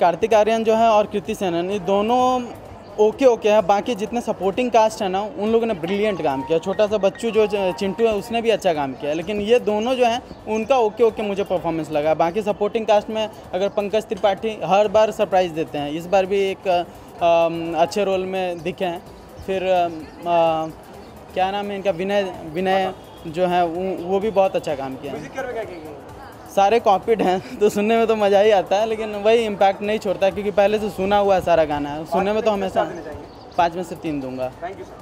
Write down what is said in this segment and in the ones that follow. कार्तिक आर्यन जो है और कृति सेनन ये दोनों ओके है। बाकी जितने सपोर्टिंग कास्ट है ना उन लोगों ने ब्रिलियंट काम किया। छोटा सा बच्चू जो चिंटू है उसने भी अच्छा काम किया, लेकिन ये दोनों जो हैं उनका ओके मुझे परफॉर्मेंस लगा। बाकी सपोर्टिंग कास्ट में अगर पंकज त्रिपाठी हर बार सरप्राइज़ देते हैं, इस बार भी एक अच्छे रोल में दिखे हैं। फिर क्या नाम है इनका, विनय जो है वो भी बहुत अच्छा काम किया है। सारे कॉपीड हैं तो सुनने में तो मज़ा ही आता है, लेकिन वही इम्पैक्ट नहीं छोड़ता क्योंकि पहले से सुना हुआ है सारा गाना। सुनने में तो हमेशा 5 में से 3 दूंगा। Thank you sir.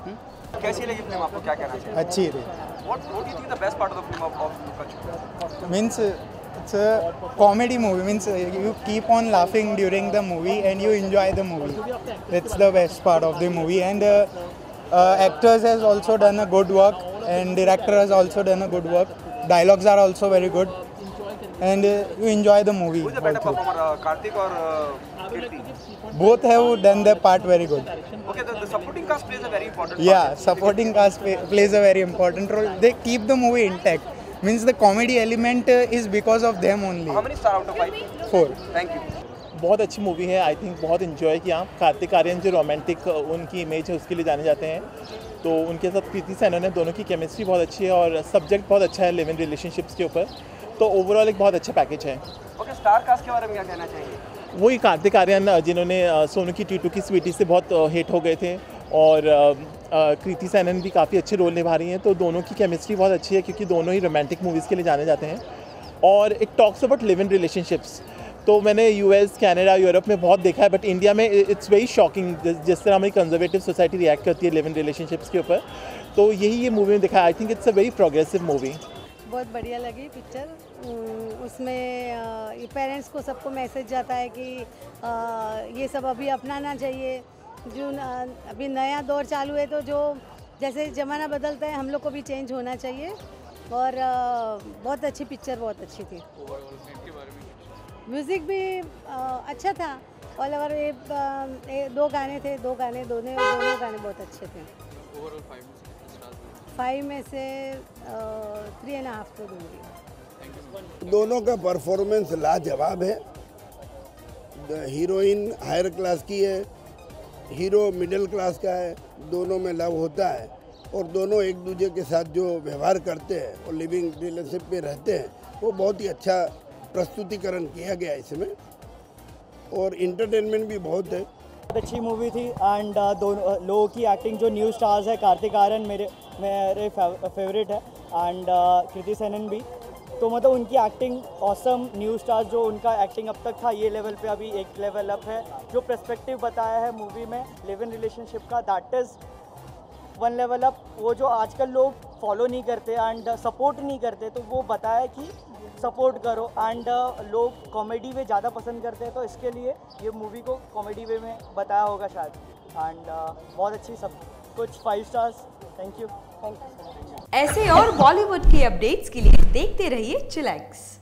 कैसी लगी फिल्म आपको, क्या कहना चाहिए? अच्छी रही। Means it's a comedy movie, means you keep on laughing during the movie and you enjoy the movie. That's the best part of the movie and actors has also done a good work and director has also done a good work. Dialogues are also very good and you enjoy the movie. Kartik और both have done the part very good. Yeah supporting cast plays a very important role. They keep the movie intact, means the comedy element is because of them only. 4। Thank you. बहुत अच्छी movie है, I think बहुत enjoy किया। कार्तिक आर्यन जो romantic उनकी image है उसके लिए जाने जाते हैं, तो उनके साथ कृति सैनन है, दोनों की केमिस्ट्री बहुत अच्छी है और सब्जेक्ट बहुत अच्छा है लिव इन रिलेशनशिप्स के ऊपर। तो ओवरऑल एक बहुत अच्छा पैकेज है। ओके, स्टार कास्ट के बारे में क्या कहना चाहिए? वही कार्तिक आर्यन जिन्होंने सोनू की टीटू की स्वीटी से बहुत हिट हो गए थे और कृति सैनन भी काफ़ी अच्छे रोल निभा रही हैं, तो दोनों की केमिस्ट्री बहुत अच्छी है क्योंकि दोनों ही रोमांटिक मूवीज़ के लिए जाने जाते हैं। और एक talks about live in relationships, तो मैंने US, कनाडा, यूरोप में बहुत देखा है, बट इंडिया में इट्स वेरी शॉकिंग जिस तरह हमारी कंजर्वेटिव सोसाइटी रिएक्ट करती है लिव इन रिलेशनशिप्स के ऊपर। तो यही ये मूवी में देखा है। I think it's a very progressive movie. बहुत बढ़िया लगी पिक्चर। उसमें पेरेंट्स को सबको मैसेज जाता है कि ये सब अभी अपनाना चाहिए। जो अभी नया दौर चालू है, तो जो जैसे ज़माना बदलता है हम लोग को भी चेंज होना चाहिए। और बहुत अच्छी पिक्चर, बहुत अच्छी थी। म्यूज़िक भी अच्छा था। ऑल ओवर ये 2 गाने बहुत अच्छे थे। 5 में से 3.5 तो दूंगी। दोनों का परफॉर्मेंस लाजवाब है। हीरोइन हायर क्लास की है, हीरो मिडिल क्लास का है। दोनों में लव होता है और दोनों एक दूसरे के साथ जो व्यवहार करते हैं और लिविंग रिलेशनशिप में रहते हैं, वो बहुत ही अच्छा प्रस्तुतिकरण किया गया इसमें। और इंटरटेनमेंट भी बहुत है। बहुत अच्छी मूवी थी एंड दोनों लोगों की एक्टिंग, जो न्यू स्टार्स है, कार्तिक आर्यन मेरे फेवरेट है एंड कृति सेनन भी, तो मतलब उनकी एक्टिंग ऑसम। न्यू स्टार्स जो उनका एक्टिंग अब तक था, ये लेवल पे अभी एक लेवल अप है। जो पर्सपेक्टिव बताया है मूवी में लिव इन रिलेशनशिप का, दैट इज़ 1 लेवल अप। वो जो आजकल लोग फॉलो नहीं करते एंड सपोर्ट नहीं करते, तो वो बताया कि सपोर्ट करो एंड लोग कॉमेडी वे ज़्यादा पसंद करते हैं, तो इसके लिए ये मूवी को कॉमेडी वे में बताया होगा शायद। एंड बहुत अच्छी, सब कुछ 5 स्टार्स। Thank you. ऐसे और बॉलीवुड की अपडेट्स के लिए देखते रहिए चिलैक्स।